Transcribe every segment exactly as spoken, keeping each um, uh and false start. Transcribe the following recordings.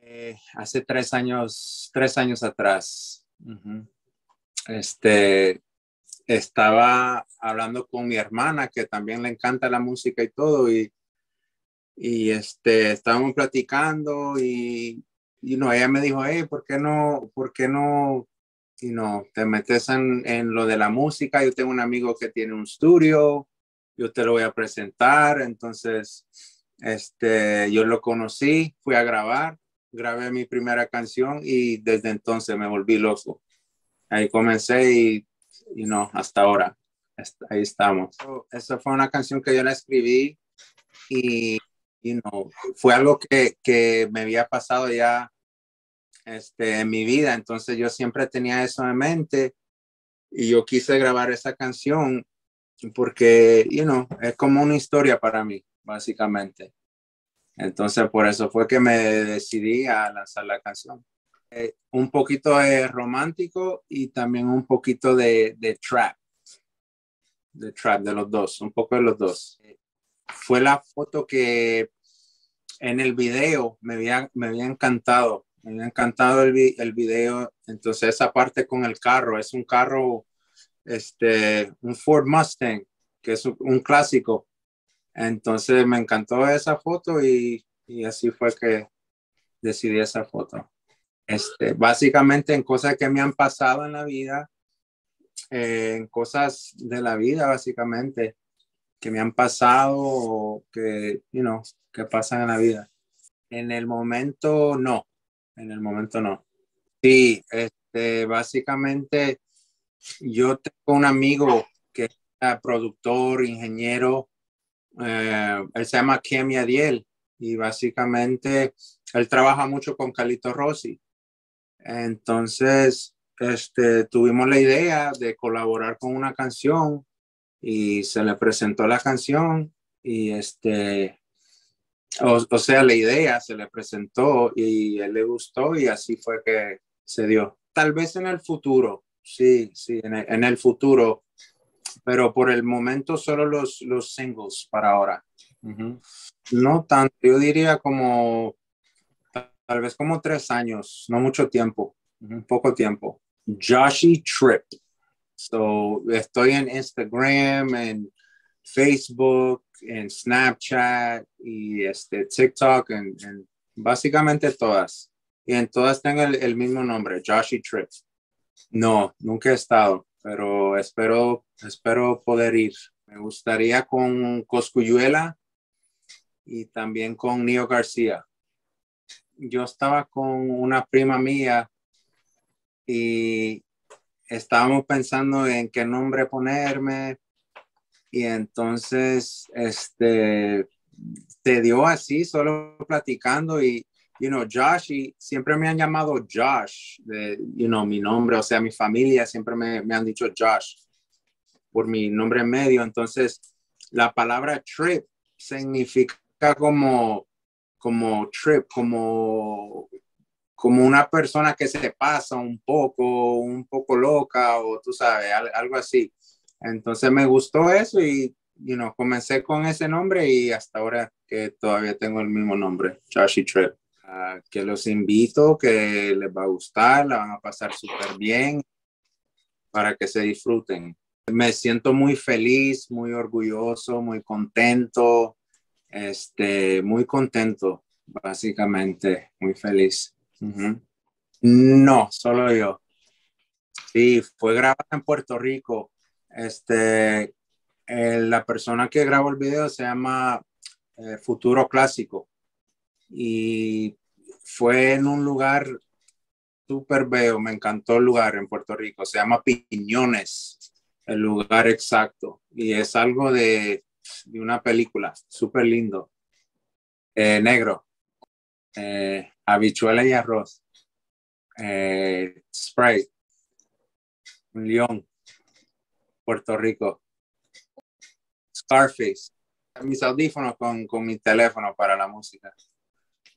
Eh, hace tres años, tres años atrás, uh-huh. este, estaba hablando con mi hermana, que también le encanta la música y todo, y, y este, estábamos platicando y, y no, ella me dijo, hey, ¿por qué no, por qué no, y no, te metes en, en lo de la música? Yo tengo un amigo que tiene un estudio, yo te lo voy a presentar. Entonces, este, yo lo conocí, fui a grabar, grabé mi primera canción y desde entonces me volví loco. Ahí comencé y, y no, hasta ahora, hasta ahí estamos. Esa fue una canción que yo la escribí y, y no, fue algo que, que me había pasado ya este, en mi vida. Entonces yo siempre tenía eso en mente y yo quise grabar esa canción porque, you know, es como una historia para mí, básicamente. Entonces, por eso fue que me decidí a lanzar la canción. Eh, un poquito de romántico y también un poquito de, de trap. De trap, de los dos, un poco de los dos. Fue la foto que en el video me había, me había encantado. Me había encantado el, vi, el video. Entonces, esa parte con el carro. Es un carro, este, un Ford Mustang, que es un, un clásico. Entonces me encantó esa foto y, y así fue que decidí esa foto. Este, básicamente en cosas que me han pasado en la vida, eh, en cosas de la vida básicamente, que me han pasado o que, you know, que pasan en la vida. En el momento no, en el momento no. Sí, este, básicamente yo tengo un amigo que es productor, ingeniero. Eh, él se llama Kemi Adiel y básicamente él trabaja mucho con Carlito Rossi. Entonces este, tuvimos la idea de colaborar con una canción y se le presentó la canción y este, o, o sea, la idea se le presentó y él le gustó y así fue que se dio. Tal vez en el futuro, sí, sí, en el, en el futuro. Pero por el momento solo los, los singles para ahora. Uh-huh. No tanto, yo diría como, tal vez como tres años, no mucho tiempo, uh-huh. poco tiempo. Joshy Tripp. So, estoy en Instagram, en Facebook, en Snapchat, y este, TikTok, en, en básicamente todas. Y en todas tengo el, el mismo nombre, Joshy Tripp. No, nunca he estado, pero espero, espero poder ir. Me gustaría con Cosculluela y también con Neo García. Yo estaba con una prima mía y estábamos pensando en qué nombre ponerme y entonces este, se dio así, solo platicando y you know, Josh, y siempre me han llamado Josh, de, you know, mi nombre, o sea, mi familia siempre me, me han dicho Josh por mi nombre en medio. Entonces, la palabra trip significa como, como trip, como, como una persona que se pasa un poco, un poco loca, o tú sabes, algo así. Entonces, me gustó eso y, you know, comencé con ese nombre y hasta ahora que todavía tengo el mismo nombre, Joshy Tripp. Uh, que los invito, que les va a gustar, la van a pasar súper bien, para que se disfruten. Me siento muy feliz, muy orgulloso, muy contento, este, muy contento, básicamente, muy feliz. Uh-huh. No, solo yo. Sí, fue grabada en Puerto Rico. Este, eh, la persona que grabó el video se llama eh, Futuro Clásico. Y fue en un lugar súper bello, me encantó el lugar en Puerto Rico, se llama Piñones, el lugar exacto, y es algo de, de una película, súper lindo, eh, negro, eh, habichuela y arroz, eh, Sprite, un león, Puerto Rico, Scarface, mis audífonos con, con mi teléfono para la música.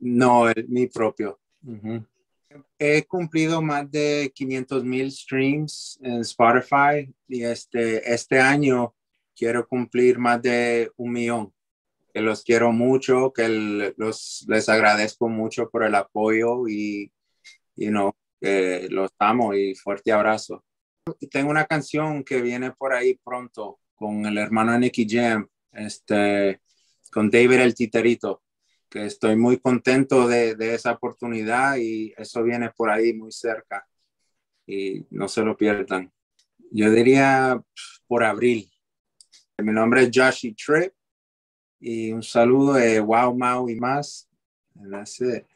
No, el, mi propio. Uh-huh. He cumplido más de quinientos mil streams en Spotify y este, este año quiero cumplir más de un millón que los quiero mucho, que el, los, les agradezco mucho por el apoyo y, y no, eh, los amo y fuerte abrazo. Tengo una canción que viene por ahí pronto con el hermano de Nicky Jam, este, con David el Titerito, que estoy muy contento de, de esa oportunidad y eso viene por ahí muy cerca y no se lo pierdan. Yo diría por abril. Mi nombre es Joshy Tripp y un saludo de GuauMiauyMas. And that's it.